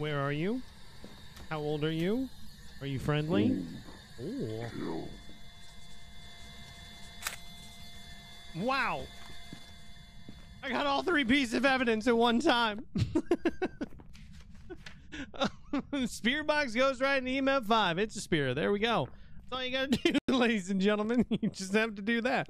Where are you? How old are you? Are you friendly? Ooh. Wow! I got all three pieces of evidence at one time. Spear box goes right in EMF 5. It's a spear. There we go. That's all you gotta do, ladies and gentlemen. You just have to do that.